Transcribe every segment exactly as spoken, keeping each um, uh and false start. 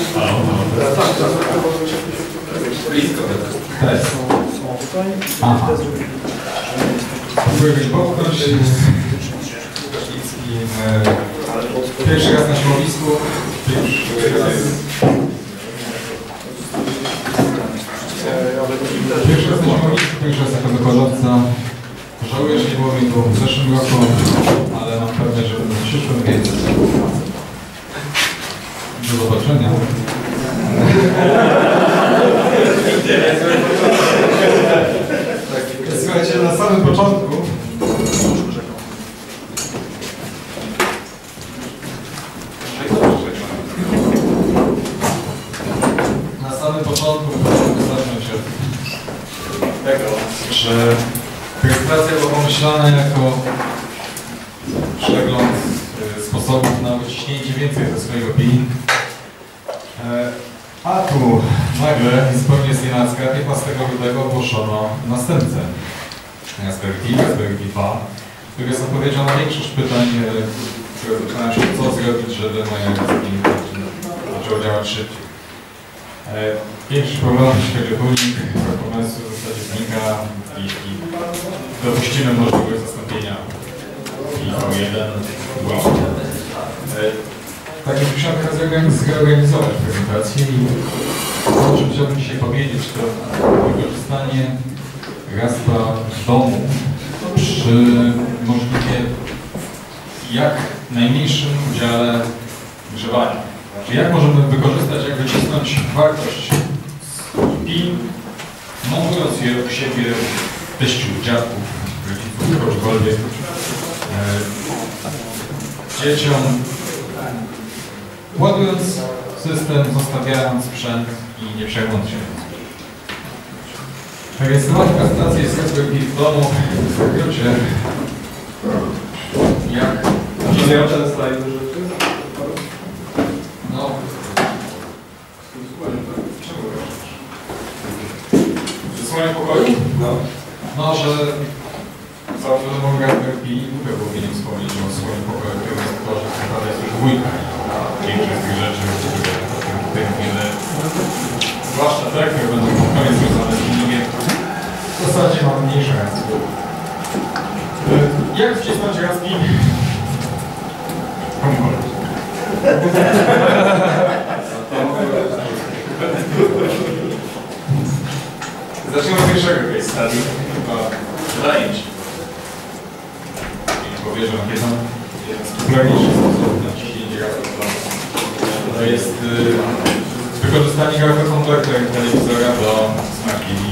Blisko. Są tutaj. Wygląda się pierwszy raz na środowisku. Pierwszy raz. Pierwszy raz na środowisku, pierwszy raz jako wykładowca. Żałuję, że nie było mi tu w zeszłym roku, ale mam pewność, że będę w przyszłym więcej. Do zobaczenia. Słuchajcie, na samym początku na samym początku musimy zacząć od tego, że rejestracja była pomyślana jako przegląd sposobów na wyciśnięcie więcej ze swojej opinii. A tu nagle, zupełnie z nienacka, piętnastego lutego ogłoszono następcę Raspberry Pi, Raspberry Pi dwa, który jest odpowiedzią na większość pytań, które zaczynają się, co zrobić, żeby moje Raspberry zaczęło działać szybciej. Większość problemów, jeśli chodzi o pomnik, pomysł w zasadzie znika i, i dopuścimy możliwość zastąpienia Pi jeden błąd. Takie musiałem zreorganizować prezentację i to, o czym chciałbym dzisiaj powiedzieć, to wykorzystanie Raspa w domu przy możliwie jak najmniejszym udziale grzewania. Czyli jak możemy wykorzystać, jak wycisnąć wartość z Pi, montując je u siebie, teściu, dziadków, rodziców, kogokolwiek, e, dzieciom, ładując system, zostawiając sprzęt i nie przejmując się. Rejestrować kastrację z Raspberry Pi w domu w skrócie jak... No... Czemu robisz? W swoim pokoju? No. No, że... Cały czas mogę Raspberry Pi i głupio było mi nie wspomnieć o swoim pokoju, który jest to, że to jest już wujka. Większość z tych rzeczy, które tutaj mówimy, zwłaszcza te, które będą pod koniec związane z innymi, w zasadzie mam mniejsze razy. Jak wcisnąć razki? Komukolwiek. Zacznę od pierwszego case study, chyba zajęć. I powierzę na jeden z popularniejszych sposób na ciśnięcie razem. To jest y, wykorzystanie grafy komputerek telewizora do smart T V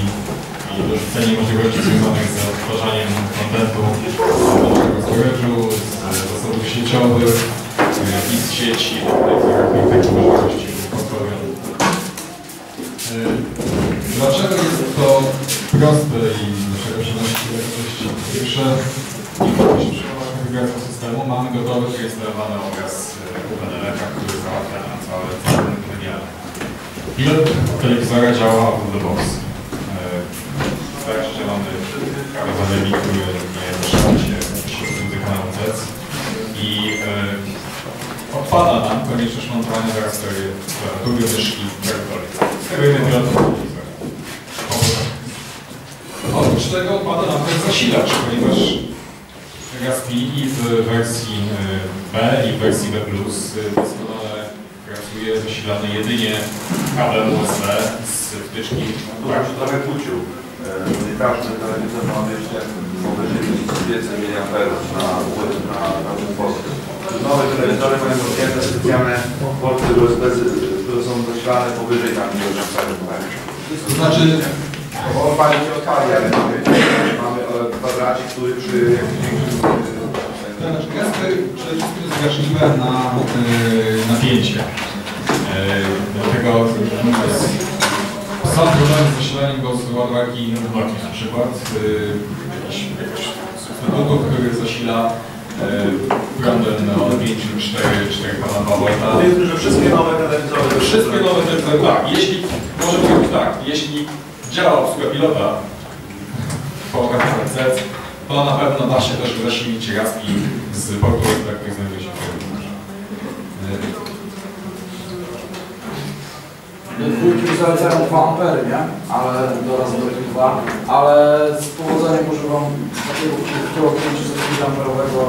i dorzucenie możliwości związanych z odtwarzaniem kontentu z storage'u, z zasobów sieciowych i z sieci, do tej możliwości kontrolują. Dlaczego jest to proste i dlaczego przynosi korzyści? Pierwsze, jeśli przyjmujemy konfigurację systemu, mamy gotowy, rejestrowany obraz P N L-a, który załatwia nam całe materiały. Pilot telewizora działa out the box. Tak, że mamy kabelowany mikrofon, który nie rusza się między kanałem Z i yy, odpada nam konieczność montowania Raspberry Pi, myszki, wertolik. Skierujemy pilot do telewizora. Oprócz tego odpada nam też zasilacz, ponieważ Raspberry Pi w wersji B i w wersji B plus doskonale pracuje zasilany jedynie kablem U S B z wtyczki. No, tak, to trochę kłócił. Nie każdy telewizor ma jeszcze powyżej pięćset miliamperów na ten sposób. Nowe telewizory mają podpięte specjalne porty U S B, które są zasilane powyżej tam miliona amperów. To znaczy, bo on pani nie odpali, ale mamy kwadracik, który przy Raspberry przede wszystkim jest wrażliwe na y, napięcie. Y, dlatego sam problem z zasilaniem go z ładowarki Nokia na przykład. Jakiś substytut, który zasila prądem od pięć do czterech, cztery do dwóch woltów. Powiedzmy, że wszystkie nowe telewizory. Wszystkie nowe telewizory, tak. Jeśli, może być tak, jeśli działa obsługa pilota po K P C, to na pewno da się też zasilić Raspberry z portu, tak jak znajduje się w tym. do dwójki zalecałem dwa ampery, nie? Ale doraz do dwa, ale z powodzeniem używam takiego kilku pięćset amperowego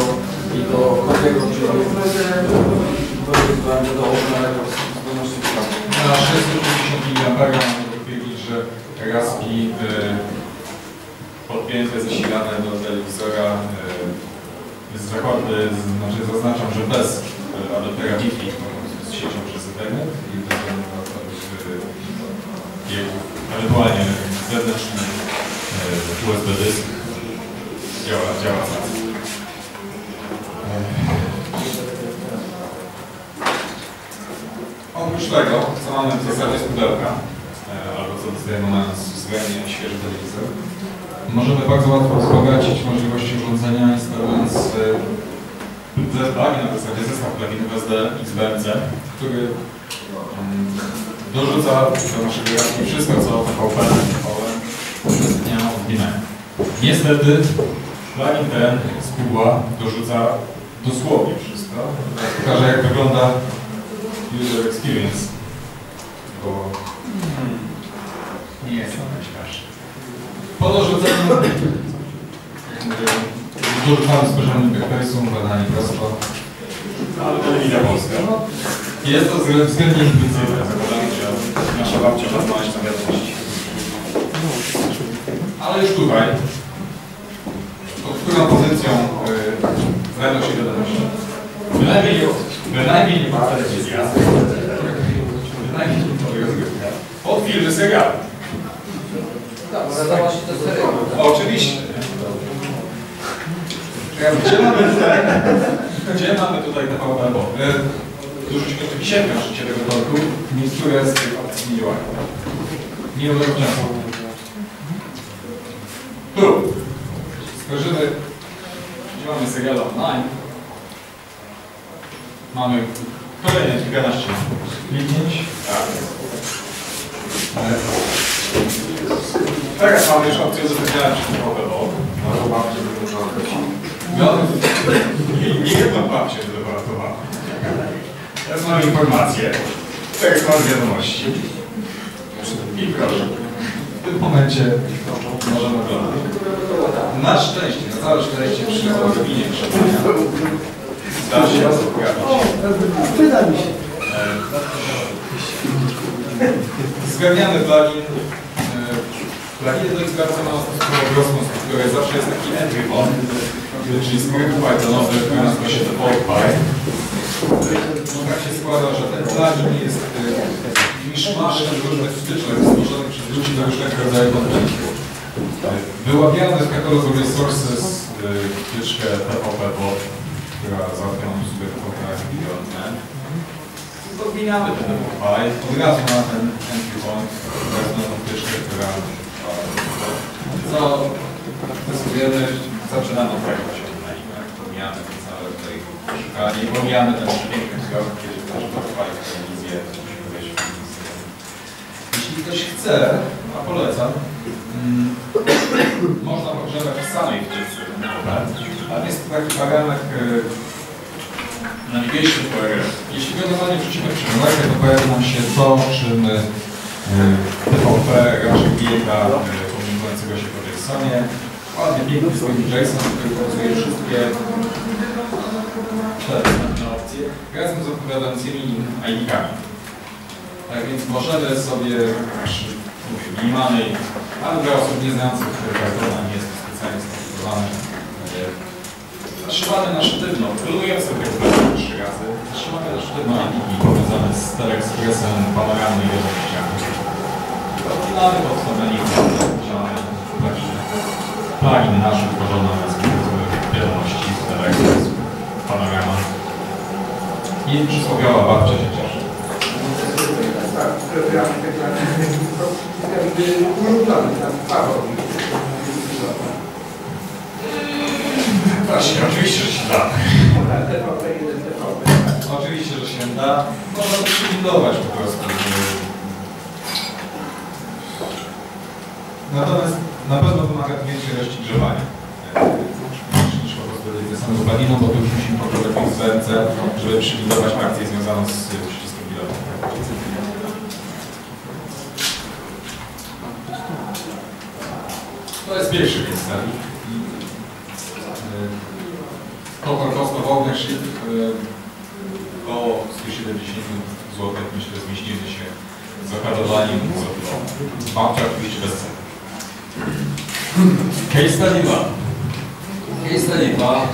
i do takiego, czyli do do obrnego z na sześćset pięćdziesiąt miliamperów mamy powiedzieć, że raski podpięte zasilane do telewizora z zachodu, znaczy zaznaczam, że bez adaptera Wi-Fi z siecią przez internet i do biegów, ewentualnie zewnętrzny U S B dysk działa, działa na tym. Oprócz tego, co mamy w zasadzie z pudełka, albo co dostajemy na względnie świeży telewizor, możemy bardzo łatwo wzbogacić możliwości urządzenia, instalując plugin, na zasadzie zestaw pluginów S D X B M C, który um, dorzuca do naszego racji wszystko, co T V P udostępnia od gminy. Niestety plugin ten z Piboa dorzuca dosłownie wszystko. Teraz pokażę, jak wygląda user experience, bo hmm, nie jest to najświeższe. Po dorzuceniu dorzucamy spojrzenie backplace'u, badanie prosto, ale telewizja polska. Jest to względnie intuicyjne, zakładamy, że nasza babcia ma znaleźć na wiadomości. Ale już tutaj, pod którą pozycją znajdą się wiadomości? Bynajmniej, bynajmniej nie ma telewizja, bynajmniej nie ma rozgrywka, od filmy serialu. Tak, wiadomości to serialu. Oczywiście. Gdzie mamy, gdzie mamy tutaj te T V P? Dużo się oczywiście w tego torku, niektóre z tych opcji nie działają. Nie udowodnione są. Tu spojrzymy, gdzie mamy serial online. Mamy kolejne kilkanaście kliknięć. Tak. Teraz mamy już opcję zaznaczenia przy T V P. No, nie jedną babcię wydebaratowała. Teraz mam informację, tekst mam wiadomości. I proszę, w tym momencie możemy oglądać. Na szczęście, na całe szczęście przy robinie przebrania da się poprawić. Wyda mi się. Zgarniamy plugin. Plugin do ekstracji ma prostą strukturę, zawsze jest taki entry on, czyli skrypt Pythonowy, który nazywa się ThePy. Tak się składa, że ten plugin jest miszmaszem różnych wtyczek złożonych przez ludzi do różnych rodzajów odcinków. Wyłapiamy w katalogu resources wtyczkę ThePyBot, która załatwia nam usługę ThePy Beyond. Podmieniamy ten ThePy, od razu na ten entry point, od razu na tą wtyczkę, która co testujemy, zaczynamy od tego się odnajmę, pomijamy to całe tutaj szukanie, pomijamy ten przepiękny wzorek, kiedy ktoś pochwali telewizję, to się wejść w telewizję. Jeśli ktoś chce, a polecam, mm, można pogrzebać w samej wtyczce, ale jest taki baranek na navigation U R L. Jeśli generalnie wrzucimy przeglądarkę, to pojawi nam się to, czy my T V P raczej biega komunikującego się po Jacksonie. Ładnie piękny swoim Jackson, który pokazuje wszystkie te opcje razem z odpowiadającymi I D-kami. Tak więc możemy sobie, mówię, minimalnej, ale dla osób nieznających Pythona nie jest specjalnie skomplikowane. Zatrzymamy na sztywno, pilujemy sobie Pythona trzy razy, zatrzymamy na sztywno I D-ki powiązane z telekspresem, panoramy i wiadomościami. Odpinamy pod to menu, działamy plugin nasz utworzony z wiadomości, z panorama i przysłowiała babcia się cieszy. Tak, jakby uruchomiony, tak, Właśnie, oczywiście, że się da. Oczywiście, że się da. Można to przybudować po prostu. Natomiast na pewno pomaga więcej ilości grzewania niż po prostu z samą planiną, bo tu już musimy poprawić w C N C, żeby przywidować akcję związaną z przyciskiem bilowym. To jest pierwszy piksel. Total kosztował nasz chip około sto siedemdziesiąt złotych. Myślę, że zmieścimy się z okadowaniem z banka oczywiście bez ceny. Case study dwa. Case study dwa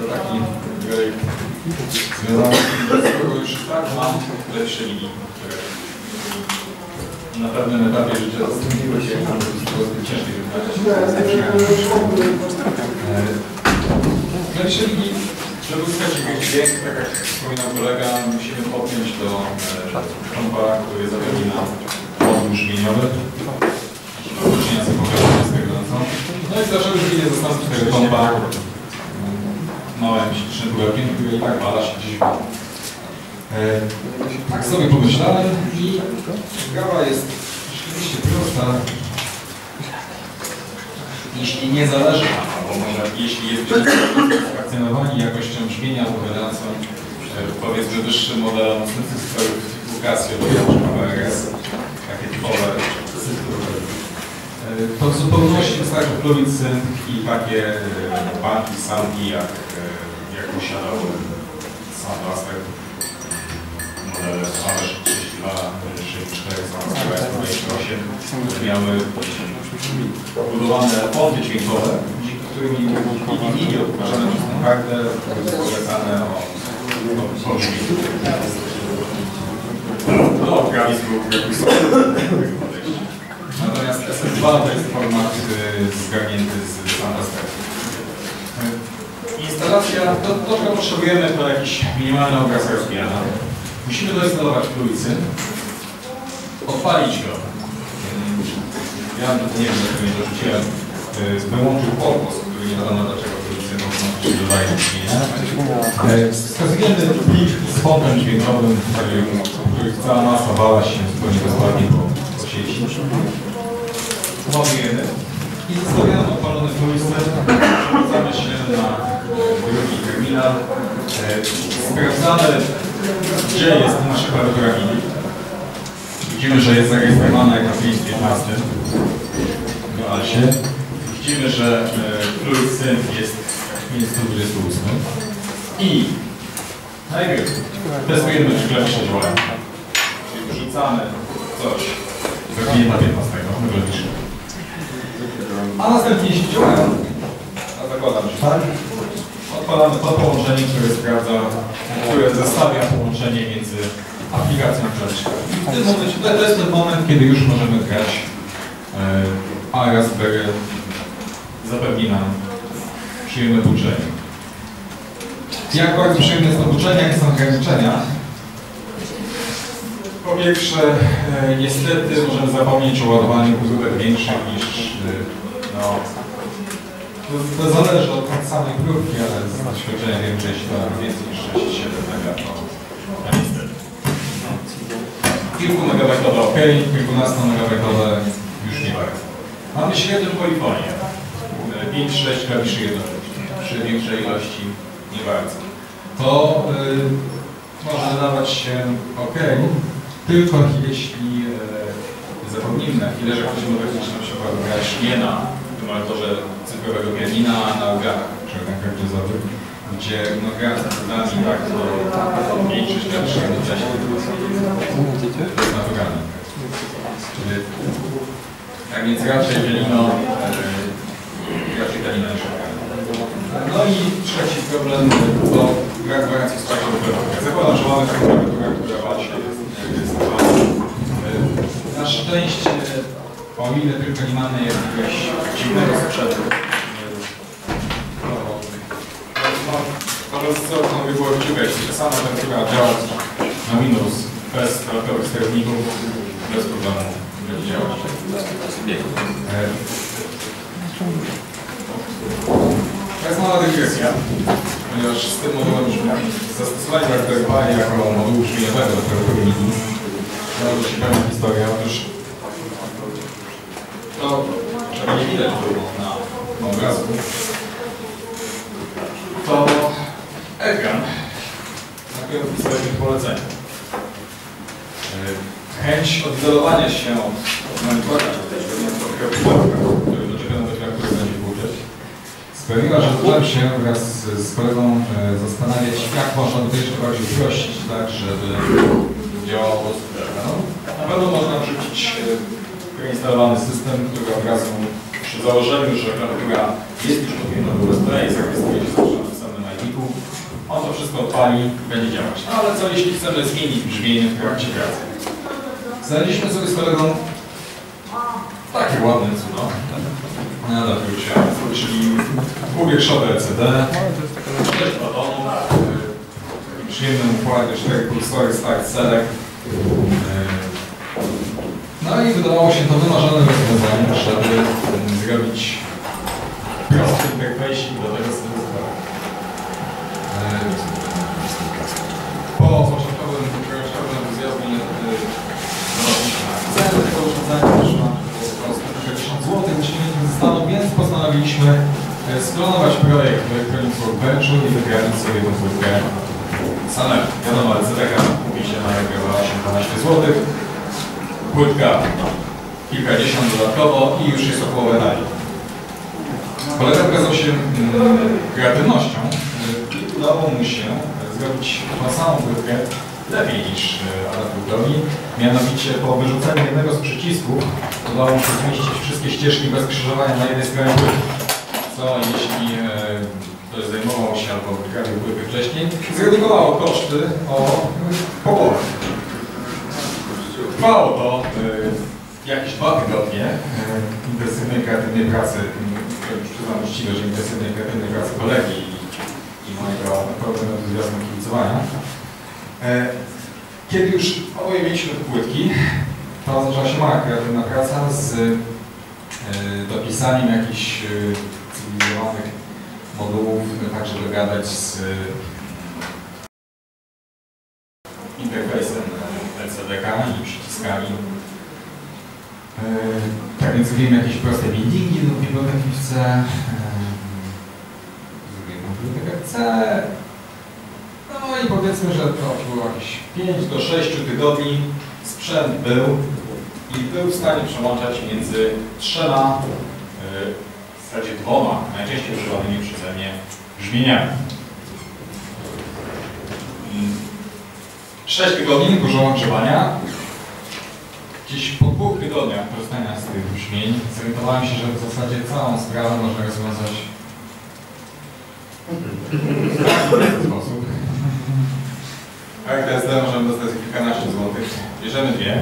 to taki projekt związany z którego już tak mam lepsze linii, które na pewnym etapie życia zastąpiły się, było zbyt ciężkie wybrać. Lepsze linii, żeby uzyskać jakiś dźwięk, tak jak wspominał kolega, musimy podpiąć do kompa, który zapewni nam kod brzmieniowy. No i zawsze już widzę zastąpić tego kompa małym ślicznym pudełkiem, który i tak bada się gdzieś. Tak sobie pomyślałem i sprawa jest rzeczywiście prosta. Jeśli nie zależy nam, albo może jeśli jesteśmy satysfakcjonowani jakością brzmienia odpowiadającą powiedzmy wyższym modelom sytuacji do A R S, takie typowe to w zupełności wystarczy plubić synth i takie banki, sanki, jak, jak posiadał sam Lastek, modele trzydzieści dwa, trzydzieści cztery, trzydzieści osiem, które miały budowane pody dźwiękowe, dzięki którymi linii odtwarzane przez tą kartę były polecane o brzmieniu. No, organizm był jakiś natomiast S S dwa to jest format zgarnięty z Androsteru. Instalacja, to czego potrzebujemy, to jakiś minimalny obraz rozmiana. Musimy doinstalować trójcy, odpalić go. Ja nie wiem, jak to nie dorzuciłem. Wyłączył korpus, który nie wiadomo dlaczego trójcy mogą się dodaje brzmienia. Wskazujemy plik z fontem dźwiękowym, który cała masa bała się zupełnie bezładnie po sieci. Pomagujemy i zostawiamy opalone trójce, przerzucamy się na drugi terminal, sprawdzamy, gdzie jest nasza klawiatura M I D I. Widzimy, że jest zarejestrowana jako pięć piętnaście w alsie. Widzimy, że trójce jest pięć dwadzieścia osiem i najpierw testujemy, czy klawisze działają. Czyli wrzucamy coś do pięć piętnaście. A następnie jeśli działają, a zakładam się tak, odpalamy to połączenie, które sprawdza, które zestawia połączenie między aplikacją a klawiszami. To jest ten moment, kiedy już możemy grać e, a Raspberry zapewni nam przyjemne buczenie. Jak bardzo przyjemne jest to buczenie, jakie są ograniczenia? Po pierwsze, e, niestety możemy zapomnieć o ładowaniu uzurek większych niż no, to, to zależy od samej grupki, ale z doświadczenia wiem, że jeśli to więcej niż sześć siedem mega, to no, niestety. Kilku megabajtowe ok, kilkunastomegabajtowe już nie bardzo. Mamy średnią polifonię, pięć sześć klawiszy jednocześnie, przy większej ilości nie bardzo. To yy, może wydawać się ok, tylko jeśli zapomnijmy na chwilę, że ktoś może być na przykład grać nie na emulatorze cyfrowego pianina, a na ugarach, czy na kartuzowym, gdzie no, gra z nami tak, to mniejszość lepsza w czasie jest naturalna. Tak więc raczej pianino, raczej pianino niż ugarach. No i trzeci problem to gra gwarancji z taką wypadkę. Zakładam, że mamy taką klawiaturę, która właśnie jest na szczęście, o ile tylko nie mamy jakiegoś dziwnego sprzętu, to rozsądno by było wciągać, że sama klawiatura działa na Windows bez dodatkowych sterowników, bez problemu będzie działać. Teraz mała dygresja, ponieważ z tym modułem brzmienia zastosowanie Raspberry Pi jako modułu brzmieniowego do klawiatury M I D I. Bardzo ciekawa historia, otóż to czego nie widać było na obrazku, to ekran takiego historycznych polecenia. Chęć odizolowania się od monitora, do czego nawet reaktor będzie włączać, sprawiła, że zacząłem się wraz z kolegą zastanawiać, jak można by to jeszcze bardziej uprościć, tak, żeby działało z no, na pewno można wrzucić preinstalowany system, który od razu przy założeniu, że klawiatura jest już podpięta do U S B, jest zarejestrowany w na I P-u, on to wszystko odpali i będzie działać. No, ale co jeśli chcemy zmienić brzmienie w trakcie pracy? Znaleźliśmy sobie z kolegą takie ładne cudo. No dobrze, czyli półwiekszowe E C D, sześć batonów, w przyjemnym układzie cztery kursory, start, select. No i wydawało się to wymarzone rozwiązanie, żeby zrobić prosty interfejsik do tego stylu. Po początkowym entuzjazmie ceny tego urządzenia wyszła sześćdziesiąt złotych, jeśli nie zostaną, więc postanowiliśmy sklonować projekt w Electronic Workbenchu i wygrać sobie tą płytkę samemu. Wiadomo, C D K mówi się na osiemnaście złotych. Płytka kilkadziesiąt dodatkowo i już jest około edarii. Kolega okazał się kreatywnością i udało mu się zrobić tą samą płytkę lepiej niż adaptowi. Mianowicie po wyrzuceniu jednego z przycisków udało mu się zmieścić wszystkie ścieżki bez krzyżowania na jednej stronie płytki. Co jeśli ktoś zajmował się albo wykrawił płytkę wcześniej, zredukowało koszty o połowę. Trwało to y, jakieś dwa tygodnie y, intensywnej, kreatywnej pracy, przyznam uczciwie, że intensywnej, kreatywnej pracy kolegi i, i mojego pełnego entuzjazmu kibicowania. Y, kiedy już oboje mieliśmy płytki, to zaczęła się mała kreatywna praca z y, dopisaniem jakichś y, cywilizowanych modułów, także dogadać z y, interfejsem L C D K i przyciskami. Yy, tak więc zrobimy jakieś proste bindingi do biblioteki C. Yy, zrobimy bibliotekę C. No i powiedzmy, że to było jakieś pięć do sześciu tygodni. Sprzęt był i był w stanie przełączać między trzema, yy, w zasadzie dwoma najczęściej używanymi przeze mnie brzmieniami. Yy. sześć tygodni dużo ogrzewania. Gdzieś po dwóch tygodniach korzystania z tych brzmień zorientowałem się, że w zasadzie całą sprawę można rozwiązać w ten sposób. Kartę S D możemy dostać za kilkanaście złotych. Bierzemy dwie.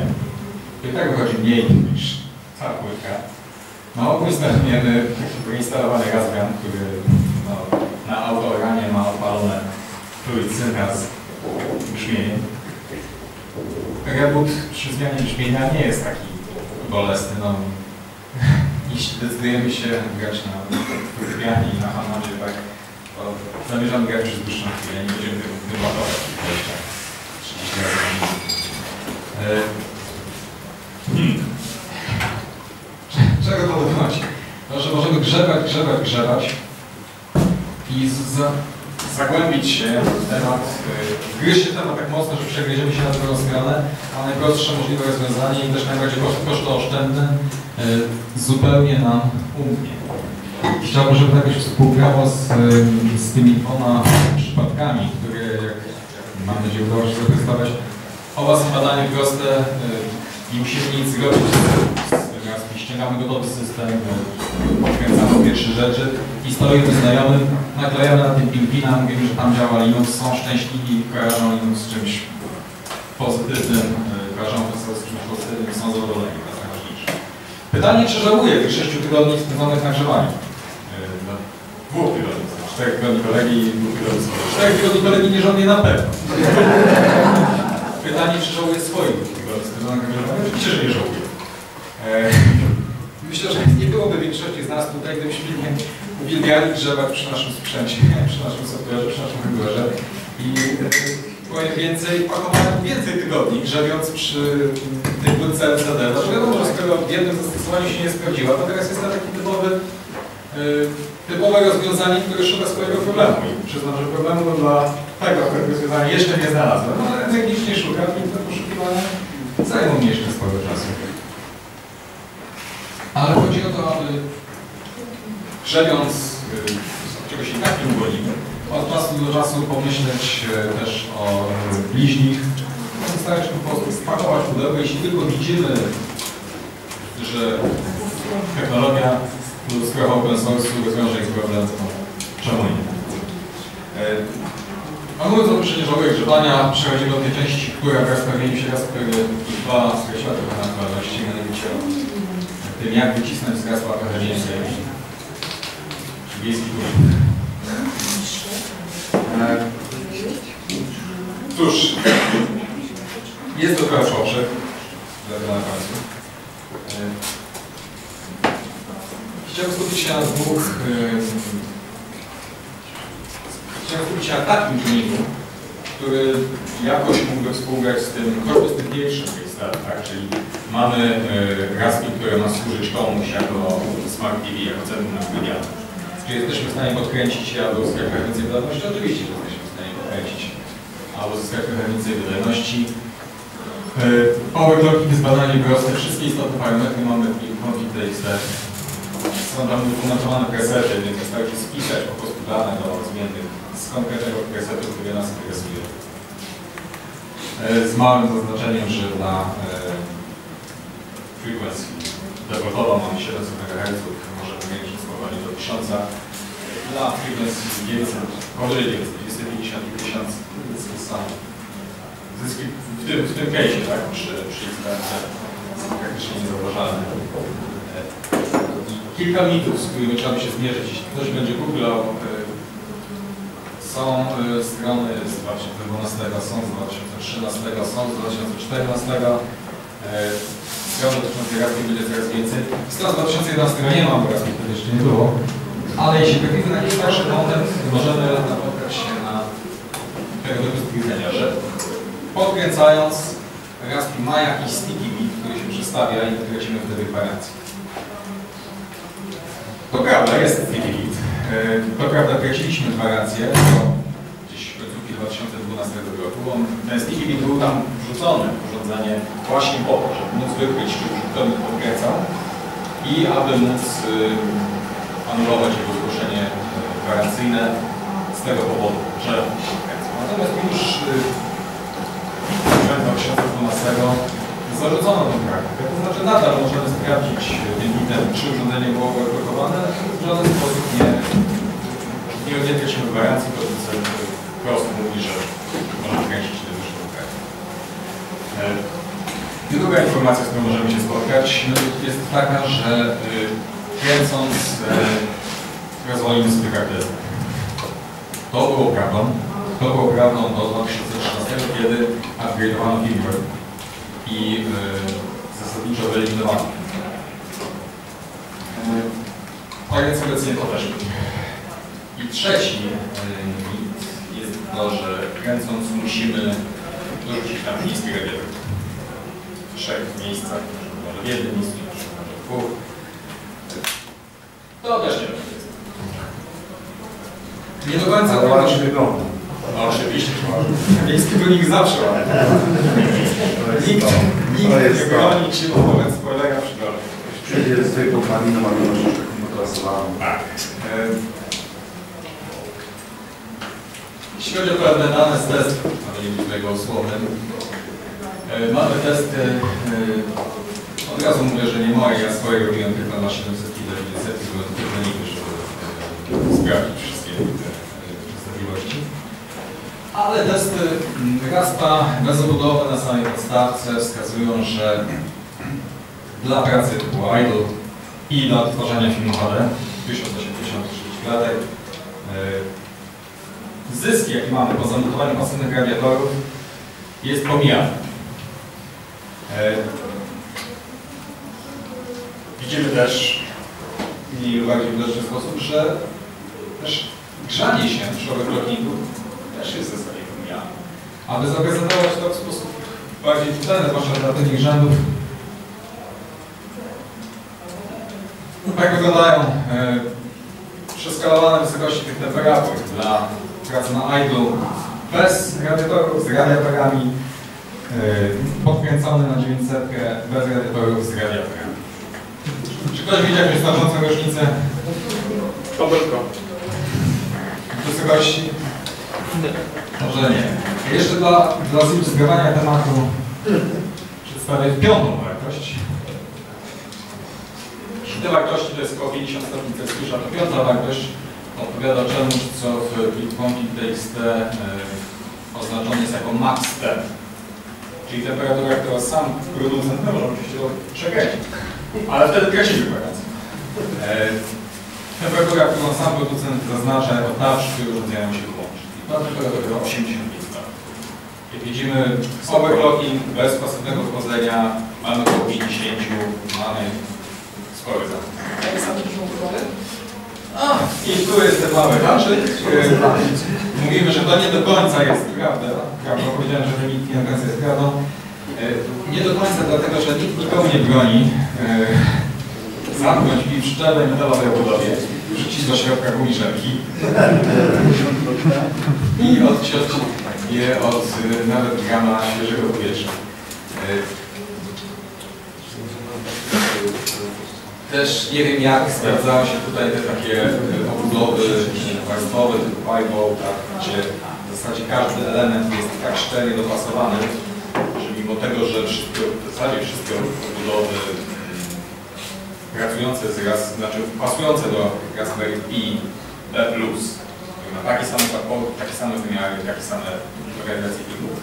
I tak wychodzi mniej niż cała płytka. Na ogół znajdujemy wyinstalowany Raspbian, który no, na autoranie ma opalone trójcynkaz brzmienie. Reboot przy zmianie brzmienia nie jest taki bolesny. No, jeśli decydujemy się grać na zmianie i na Hamadzie, tak, to zamierzamy grać przez dłuższą chwilę, nie będziemy tego wymatować jeszcze trzydzieści razy. Hmm. Czego to dokonać? To, że możemy grzebać, grzebać, grzebać i za zagłębić się w temat, wgryźć się w temat tak mocno, że przegryziemy się na drugą stronę, a najprostsze możliwe rozwiązanie i też najbardziej kosztooszczędne zupełnie nam umknie. Chciałbym, żeby jakoś współgrało z, z tymi ona przypadkami, które, jak, jak mam nadzieję, udało się zaprezentować, oba są badania proste i musimy nic zrobić z Raspberry. Ściągamy gotowy system, podkręcamy pierwsze rzeczy, instalujemy znajomym, naklejamy na tym pingwina, mówimy, że tam działa Linux, są szczęśliwi, kojarzą Linux z czymś pozytywnym, kojarzą to z czymś pozytywnym, są zadowoleni, to jest najważniejsze. Pytanie, czy żałuję tych sześciu tygodni spędzonych na grzewaniu? Dwóch tygodni, czterech tygodni kolegi i dwóch tygodni są. czterech tygodni kolegi nie żałuję na pewno. Pytanie, czy żałuję swoich tygodni spędzonych na grzewaniu? Oczywiście, że nie żałuję. Myślę, że nie byłoby większości z nas tutaj, gdybyśmy nie uwielbiali grzebać przy naszym sprzęcie, przy naszym software'ze, przy naszym hardware'ze. I powiem więcej, pakowałem więcej tygodni, grzebiąc przy tej płytce L C D. Dlaczego? Wiadomo, że skoro w jednym zastosowaniu się nie sprawdziła, to teraz jest to taki typowy, typowe rozwiązanie, które szuka swojego problemu. I przyznam, że problemu dla tego rozwiązania jeszcze nie znalazłem, ale technicznie szukam i to poszukiwanie zajmą mi jeszcze sporo czasu. ale chodzi o to, aby grzebiąc czegoś takim ugodziwym, od czasu do czasu pomyśleć też o bliźnich. Starać się po prostu spakować pudełko. Jeśli tylko widzimy, że technologia do spraw open source rozwiąże ich problem, to czemu nie? A mówiąc o przyczyniowych grzebania, przechodzimy do tej części, która raz pewnie się raz dwa skreśla trochę na aktualności, mianowicie o tym, jak wycisnąć z gasła akademickiej wiejskiej góry. Cóż, jest to trochę szerszy dla Państwa. Chciałbym skupić się na dwóch... Chciałbym skupić się na takim filmiku, który jakoś mógłby współgrać z tym korzystniejszym miejscem, tak? Czyli mamy Raspberry, które ma służyć komuś jako Smart T V, jako centrum media. Czy jesteśmy w stanie podkręcić albo uzyskać więcej wydajności? Oczywiście, że jesteśmy w stanie podkręcić albo uzyskać więcej wydajności. Połek logiki z badaniem proste, wszystkie istotne parametry mamy w config.txt. Są tam ufundowane presety, więc wystarczy spisać po prostu dane do zmiennych z konkretnego presetu, który nas interesuje. Z małym zaznaczeniem, że dla frequency dewoltowa mamy siedemset megaherców, może większe spowolnie do tysiąca. Dla frequency dziewięćset, powyżej dziewięćset pięćdziesiąt tysięcy to jest samo. W tym, w tym case, tak, przy, przy X B M C są praktycznie niezauważalne. Kilka mitów, z którymi trzeba się zmierzyć, jeśli ktoś będzie googlał. Są strony z dwa tysiące dwunastego, są z dwa tysiące trzynastego, są z dwa tysiące czternastego. Strony dwa tysiące jedenastego będzie coraz więcej. Stron z dwa tysiące jedenastego nie mam, bo raz to jeszcze nie było. Ale jeśli widzimy na jakiś starszy kontent, możemy napotkać się na pewnego typu widzenia, że podkręcając, Raspberry ma jakiś sticky bit, który się przestawia i tracimy wtedy gwarancję. To prawda, jest sticky bit. To prawda, traciliśmy gwarancję gdzieś w końcówce dwa tysiące dwunastego roku. On, ten sticky bit był tam wrzucony w urządzenie właśnie po to, żeby móc wykryć, czy użytkownik podkręcał i aby móc yy, anulować jego zgłoszenie gwarancyjne z tego powodu, że podkręcał. Natomiast już yy, dwa tysiące dwunastego zarzucono tę praktykę, to znaczy nadal możemy sprawdzić tym bitem, czy urządzenie było blokowane, w żaden sposób nie, nie odnieśliśmy gwarancji, producent prosto mówi, że można wkręcić ten wyższą kartę. Druga informacja, z którą możemy się spotkać, jest taka, że kręcąc rozwalimy sobie kartę. To było prawdą. To było prawdą do dwa tysiące trzynastego, kiedy upgrade'owano firmware i yy, zasadniczo wyeliminowano. Tak więc obecnie to też. I trzeci mit yy, jest to, że kręcąc musimy dorzucić tam chiński regulator. W trzech miejscach, może w jednym miejscu, może w dwóch. To też nie jest. Nie do końca to wygląda. No oczywiście, miejski tuning zawsze ma. Nikt, nikt nie broni się wobec spoilera przy dole. Przyjdzie z twojego planiną, mamy nosić taką motrasowaną. Tak. Jeśli chodzi o pewne dane z testu, ale nie mówię tego słowem, mamy testy, od razu mówię, że nie moje, ja swoje robiłem tylko na siedemset do dziewięćset, byłem w planiku, żeby sprawdzić wszystkie częstotliwości. Ale testy Raspa bezobudowe na samej podstawce wskazują, że dla pracy typu idle i dla odtwarzania filmu H D tysiąc osiemdziesiąt klatek zyski, jakie mamy po zanotowaniu pasywnych radiatorów, jest pomijany. Widzimy też i bardziej w widoczny sposób, że też grzanie się przy overclockingu też jest zasadniczo pomijane. Aby zaprezentować to w sposób bardziej czytelny, zwłaszcza dla tylnych rzędów, jak wyglądają e, przeskalowane wysokości tych temperatur dla pracy na idle bez radiatorów, z radiatorami, e, podkręcone na dziewięćsetkę bez radiatorów, z radiatorami. Czy ktoś widzi jakąś znaczącą różnicę? To tylko. Wysokości? Może nie. Jeszcze dla, dla zgrania tematu przedstawię piątą wartość. Przy tej wartości to jest około pięćdziesiąt stopni Celsjusza. To piąta wartość odpowiada czemuś, co w BitFenix.txt oznaczone jest jako max T. Czyli temperatura, którą sam producent może oczywiście przekręcić, ale wtedy tracimy pracę. E, temperatura, którą sam producent zaznacza jako ta, przy której urządzenia musi wyłączyć. I ta temperatura to osiemdziesiąt pięć stopni. Jak widzimy, overclocking bez pasywnego wchodzenia mamy około pięćdziesiąt, mamy spory zakres. Jak sam A, i tu jest ten mały haczyk. Mówimy, że to nie do końca jest prawda. Prawda, powiedziałem, że nikt nie okazja jest prawdą. Nie do końca, dlatego że nikt nikomu nie broni zamknąć i szczelnej metalowej obudowie, wrzucić do środka gumiżelki i odciąć je od nawet grama świeżego powietrza. Też nie wiem, jak sprawdzały się tutaj te takie obudowy państwowe typu Pibo, tak, gdzie w zasadzie każdy element jest tak szczelnie dopasowany, że mimo tego, że w zasadzie wszystkie obudowy pracujące z raz, znaczy pasujące do Raspberry Pi B plus, na takie same takie same wymiary, takie same organizacje plików,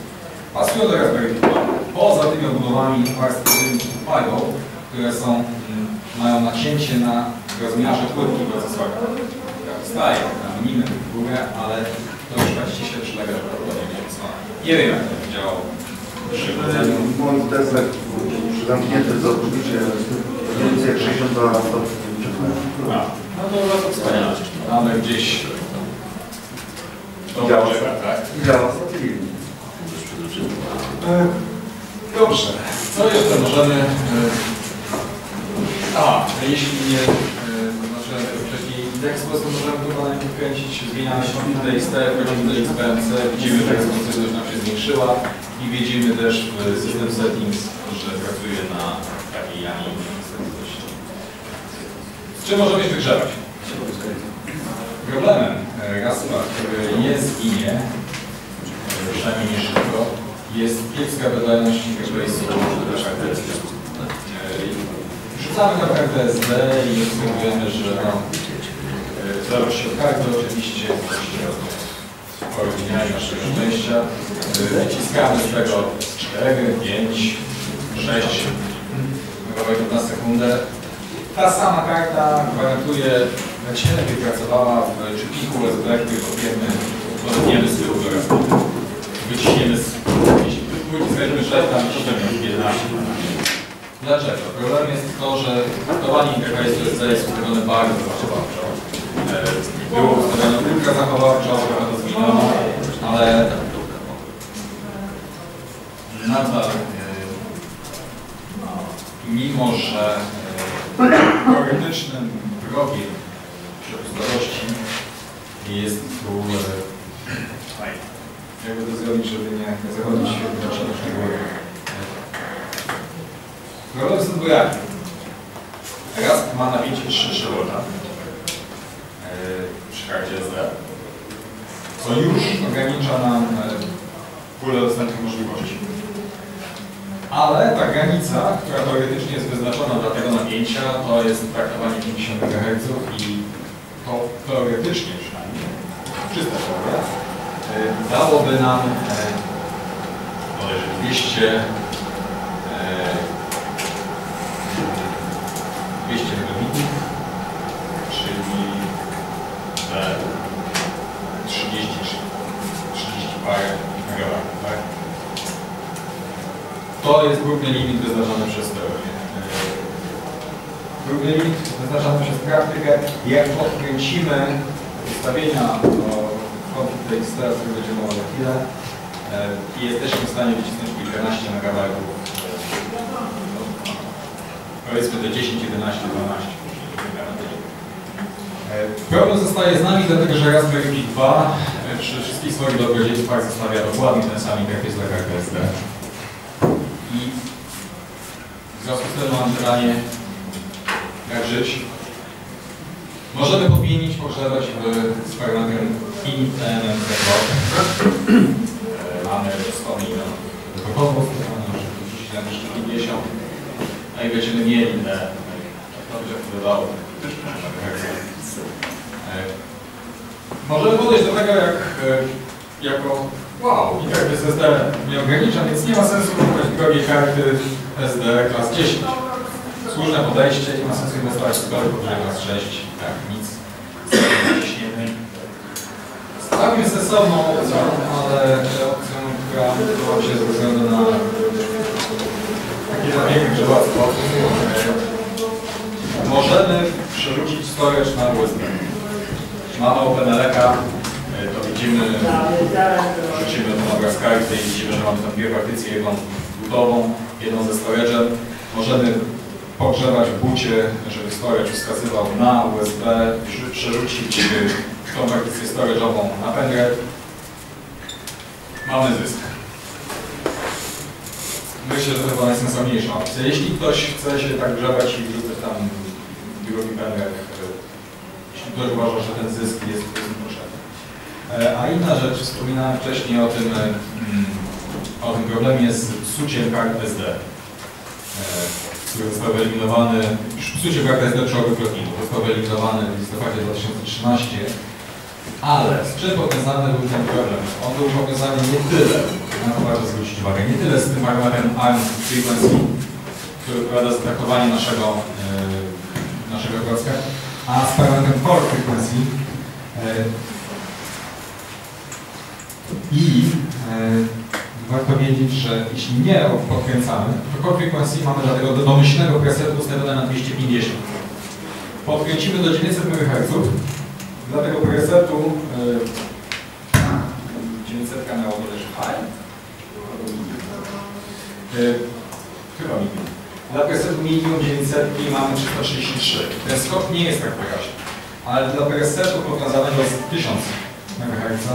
pasują do Raspberry Pi. Poza tymi obudowami warstwowymi typu Pibo, które są mają nacięcie na rozmiarze płytki procesora. Staje, tam minę w górę, ale to już właściwie się przylega do problemu. Nie wiem, jak to działało. Mój deser zamknięty do odbicie mniej więcej jak sześćdziesiąt dwa stopni. No to wspaniale. Mamy gdzieś do morza, tak? Działa stabilnie. Dobrze, co jeszcze możemy... A, jeśli nie, znaczy wcześniej indeks, po prostu możemy chyba najpierw kręcić, zmieniamy się T X T, wchodzimy do X B M C, widzimy, że eksponsywność nam się zwiększyła i widzimy też w System Settings, że pracuje na takiej ani eksponsywności. Z czym możemy się wygrzewać? Problemem Raspberry, który nie zginie, przynajmniej nie szybko, jest kiepska wydajność Raspberry Pi. Rzucamy na kartę S D i obserwujemy, że zaraz się kartę oczywiście po oryginalnie naszego szczęścia. Wyciskamy z tego cztery, pięć, sześć kawałek na sekundę. Ta sama karta gwarantuje, jak się lepiej pracowała w czypiku U S B, który podniemy z tyłu do ręki. Wyciśniemy z pójdziemy szef, tam siedem, jedenaście. Dlaczego? Problem jest to, że kodowanie interfejsu S D jest ustawione bardzo zachowawczo. Było ustawione tylko zachowawczo, trochę to zginęło, ale nadal, mimo że teoretycznym wrogiem przepustowości jest tu, jakby to zrobić, żeby nie zachodzić w naszego. Problem jest dwojaki. Raz ma napięcie trzy trzy wolta przy karcie S D, co już ogranicza nam pulę dostępnych możliwości. Ale ta granica, która teoretycznie jest wyznaczona dla tego napięcia, to jest traktowanie pięćdziesiąt megaherców i to teoretycznie przynajmniej trzysta megaherców dałoby nam dwieście dwieście megabitów, czyli trzydzieści parę megabitów, tak? To jest główny limit wyznaczony przez teorię. Główny limit wyznaczony przez praktykę. Jak odkręcimy ustawienia do kontekstu, który będzie mowa za chwilę, i jesteśmy w stanie wycisnąć kilkanaście megabajtów. Powiedzmy do dziesięć, jedenaście, dwanaście. Problem zostaje z nami, dlatego że Raspberry Pi dwa przy wszystkich swoich dobrodziejstwach zostawia dokładnie ten sam interfejs dla karty S D. I w związku z tym mam pytanie, jak żyć. Możemy powinnić pogrzebać w eksperymentem FiniCNN. Mamy wspomnienia wyrokowo, siedemset pięćdziesiąt, no i będziemy mieli te, to będzie wpływało. Możemy podejść do tego jak, jako wow, i tak jest S D nie ogranicza, więc nie ma sensu kupować drogiej karty S D klas dziesięć. Słuszne podejście, nie ma sensu inwestować w drogi powyżej klas sześć, tak, nic. Całkiem sensowną opcją, ale opcją, która wywoła się ze względu na takie zabiegi, że łatwo możemy przerzucić storage na U S B. Mamy OpenLeka, to widzimy, rzucimy to na Skype i widzimy, że mamy tam dwie partycje, jedną butową, jedną ze storage'em. Możemy pogrzebać w bucie, żeby storage wskazywał na U S B, przerzucić tą partycję storage'ową na pendrive. Mamy zysk. Myślę, że to chyba najsensowniejsza opcja. Jeśli ktoś chce się tak grzebać i wrzucać tam drugi pendrive, jeśli ktoś uważa, że ten zysk jest potrzebny. A inna rzecz, wspominałem wcześniej o tym, o tym problemie z psuciem kart S D, który został wyeliminowany, psucie kart S D przy overclockingu, został wyeliminowany w listopadzie dwa tysiące trzynastego, ale z czym powiązany był ten problem? On był powiązany nie tyle, na to warto zwrócić uwagę, nie tyle z tym parametrem A R M frequency, który odpowiada za traktowanie naszego, yy, naszego klocka, a z parametrem core frequency, yy, I e, warto wiedzieć, że jeśli nie podkręcamy, to core frequency mamy dla tego domyślnego presetu ustawione na dwieście pięćdziesiąt. Podkręcimy do dziewięćset megaherców, dla tego presetu e, dziewięćset miało bodajże high. E, chyba medium. Dla presetu medium dziewięćset mamy trzysta trzydzieści trzy. Ten skok nie jest tak wyraźny, ale dla presetu powiązanego z tysiąc megaherców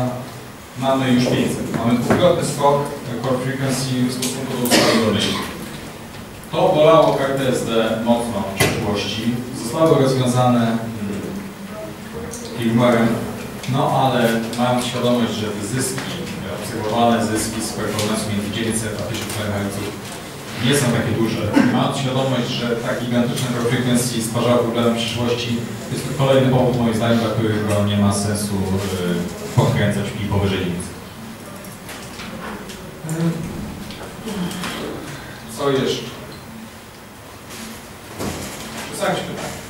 mamy już pięćset. Mamy dwukrotny skok core frequency w stosunku do ustawienia domyślnych. To bolało kartę S D mocno w przeszłości. Zostały rozwiązane firmwarem, no ale mam świadomość, że zyski, obserwowane zyski z performance'u między dziewięćset a tysiąc megaherców nie są takie duże. Mam świadomość, że tak gigantyczne core frequency stwarzały problemy w przyszłości. Jest to kolejny powód moim zdaniem, dla którego nie ma sensu podkręcać i powyżej nic. Co jeszcze? Czasami się pytanie.